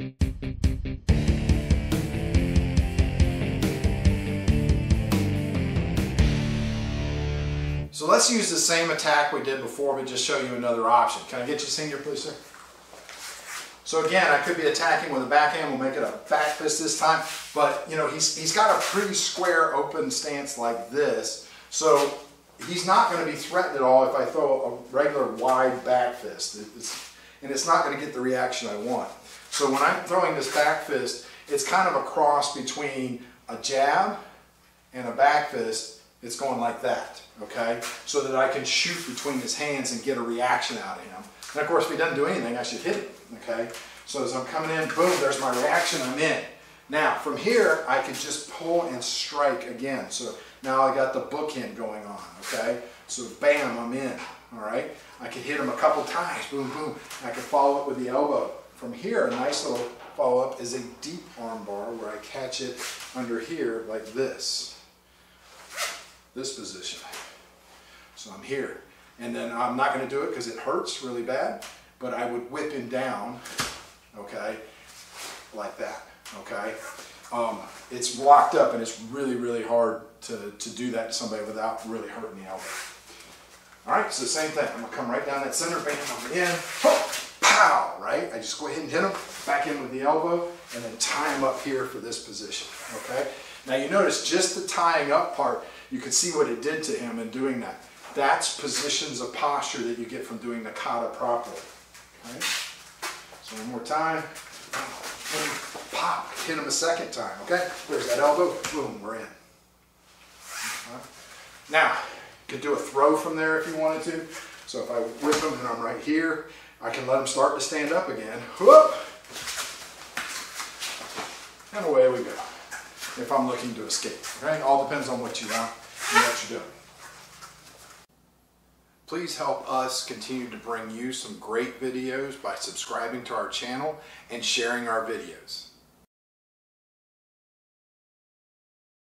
So let's use the same attack we did before, but just show you another option. Can I get you senior, please, sir? So again, I could be attacking with a backhand. We'll make it a back fist this time. But, you know, he's got a pretty square open stance like this. So he's not going to be threatened at all if I throw a regular wide back fist. It's not going to get the reaction I want. So when I'm throwing this back fist, it's kind of a cross between a jab and a back fist. It's going like that, okay? So that I can shoot between his hands and get a reaction out of him. And of course, if he doesn't do anything, I should hit him, okay? So as I'm coming in, boom, there's my reaction, I'm in. Now, from here, I can just pull and strike again. So now I got the bookend going on, okay? So bam, I'm in, all right? I can hit him a couple times, boom, boom. I can follow up with the elbow. From here, a nice little follow-up is a deep arm bar where I catch it under here like this. This position. So I'm here. And then I'm not going to do it because it hurts really bad, but I would whip him down, okay, like that, okay? It's locked up and it's really, really hard to do that to somebody without really hurting the elbow. All right, so same thing. I'm going to come right down that center, bam, I'm in, pow, right? I just go ahead and hit him, back in with the elbow, and then tie him up here for this position, okay? Now you notice just the tying up part, you can see what it did to him in doing that. That's positions of posture that you get from doing the kata properly. Okay? So one more time. Boom, pop. Hit him a second time. Okay? There's that elbow. Boom, we're in. Okay? Now, you could do a throw from there if you wanted to. So if I whip him and I'm right here, I can let him start to stand up again. Whoop! And away we go. If I'm looking to escape. Okay? All depends on what you want and what you're doing. Please help us continue to bring you some great videos by subscribing to our channel and sharing our videos.